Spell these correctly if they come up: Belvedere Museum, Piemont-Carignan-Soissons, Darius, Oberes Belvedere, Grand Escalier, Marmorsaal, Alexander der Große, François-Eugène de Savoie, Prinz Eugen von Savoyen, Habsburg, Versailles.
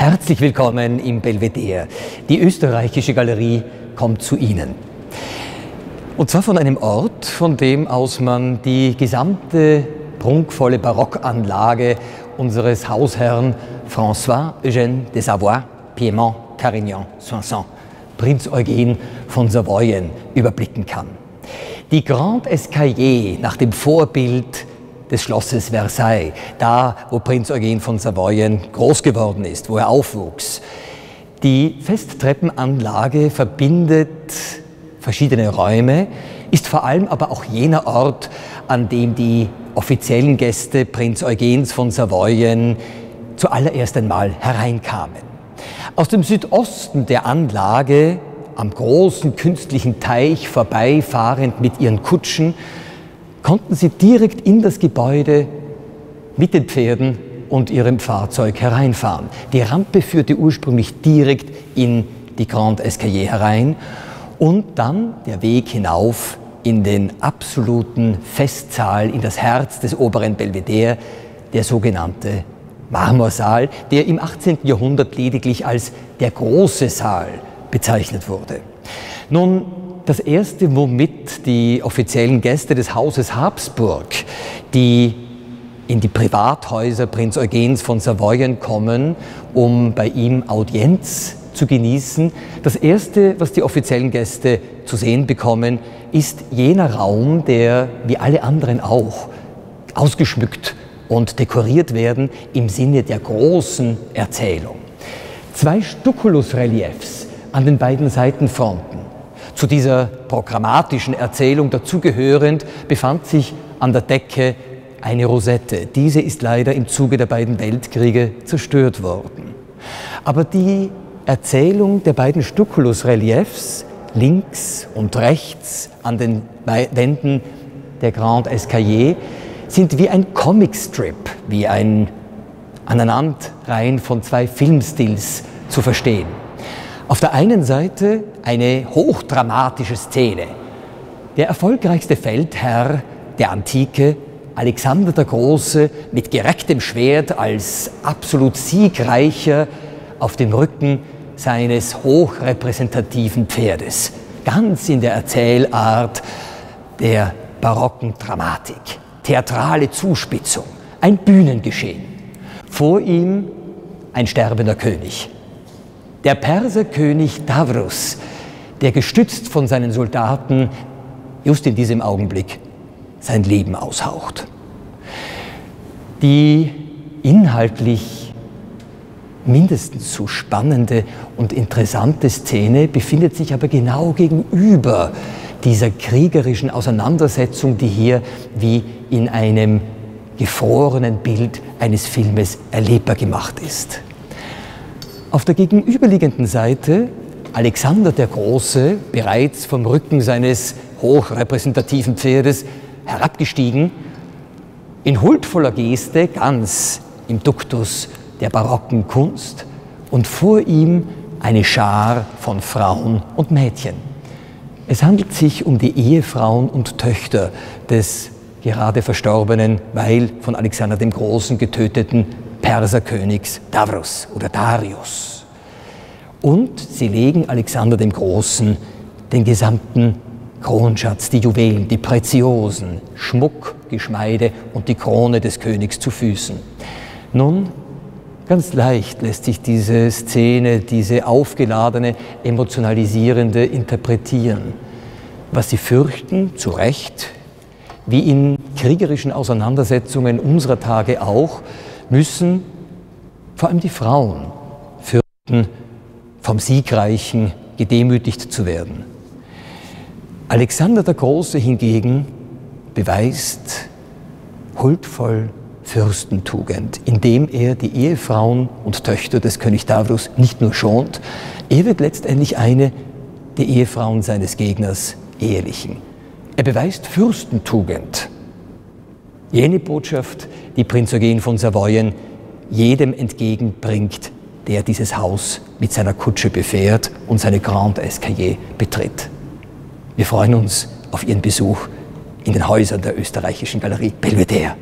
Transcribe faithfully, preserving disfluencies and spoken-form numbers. Herzlich willkommen im Belvedere. Die österreichische Galerie kommt zu Ihnen. Und zwar von einem Ort, von dem aus man die gesamte prunkvolle Barockanlage unseres Hausherrn François-Eugène de Savoie, Piemont-Carignan-Soissons, Prinz Eugen von Savoyen, überblicken kann. Die Grand Escalier nach dem Vorbild des Schlosses Versailles, da wo Prinz Eugen von Savoyen groß geworden ist, wo er aufwuchs. Die Festtreppenanlage verbindet verschiedene Räume, ist vor allem aber auch jener Ort, an dem die offiziellen Gäste Prinz Eugens von Savoyen zuallererst einmal hereinkamen. Aus dem Südosten der Anlage, am großen künstlichen Teich vorbeifahrend mit ihren Kutschen, konnten sie direkt in das Gebäude mit den Pferden und ihrem Fahrzeug hereinfahren. Die Rampe führte ursprünglich direkt in die Grand Escalier herein und dann der Weg hinauf in den absoluten Festsaal, in das Herz des oberen Belvedere, der sogenannte Marmorsaal, der im achtzehnten Jahrhundert lediglich als der große Saal bezeichnet wurde. Nun, das erste, womit die offiziellen Gäste des Hauses Habsburg, die in die Privathäuser Prinz Eugens von Savoyen kommen, um bei ihm Audienz zu genießen, das erste, was die offiziellen Gäste zu sehen bekommen, ist jener Raum, der, wie alle anderen auch, ausgeschmückt und dekoriert werden im Sinne der großen Erzählung. Zwei Stuckulusreliefs an den beiden Seitenfronten, zu dieser programmatischen Erzählung dazugehörend, befand sich an der Decke eine Rosette. Diese ist leider im Zuge der beiden Weltkriege zerstört worden. Aber die Erzählung der beiden Stuckulusreliefs links und rechts an den Wänden der Grand Escalier sind wie ein Comicstrip, wie ein Aneinanderreihen von zwei Filmstils zu verstehen. Auf der einen Seite eine hochdramatische Szene. Der erfolgreichste Feldherr der Antike, Alexander der Große, mit gerecktem Schwert als absolut siegreicher auf dem Rücken seines hochrepräsentativen Pferdes. Ganz in der Erzählart der barocken Dramatik. Theatrale Zuspitzung, ein Bühnengeschehen. Vor ihm ein sterbender König. Der Perserkönig Darius, der gestützt von seinen Soldaten just in diesem Augenblick sein Leben aushaucht. Die inhaltlich mindestens so spannende und interessante Szene befindet sich aber genau gegenüber dieser kriegerischen Auseinandersetzung, die hier wie in einem gefrorenen Bild eines Filmes erlebbar gemacht ist. Auf der gegenüberliegenden Seite Alexander der Große, bereits vom Rücken seines hochrepräsentativen Pferdes herabgestiegen, in huldvoller Geste, ganz im Duktus der barocken Kunst, und vor ihm eine Schar von Frauen und Mädchen. Es handelt sich um die Ehefrauen und Töchter des gerade verstorbenen, weil von Alexander dem Großen getöteten Perserkönigs Darius oder Darius. Und sie legen Alexander dem Großen den gesamten Kronschatz, die Juwelen, die Preziosen, Schmuck, Geschmeide und die Krone des Königs zu Füßen. Nun, ganz leicht lässt sich diese Szene, diese aufgeladene, emotionalisierende interpretieren. Was sie fürchten, zu Recht, wie in kriegerischen Auseinandersetzungen unserer Tage auch, müssen vor allem die Frauen fürchten, vom Siegreichen gedemütigt zu werden. Alexander der Große hingegen beweist huldvoll Fürstentugend, indem er die Ehefrauen und Töchter des König Darius nicht nur schont, er wird letztendlich eine der Ehefrauen seines Gegners ehelichen. Er beweist Fürstentugend. Jene Botschaft, die Prinz Eugen von Savoyen jedem entgegenbringt, der dieses Haus mit seiner Kutsche befährt und seine Grand Escalier betritt. Wir freuen uns auf Ihren Besuch in den Häusern der österreichischen Galerie Belvedere.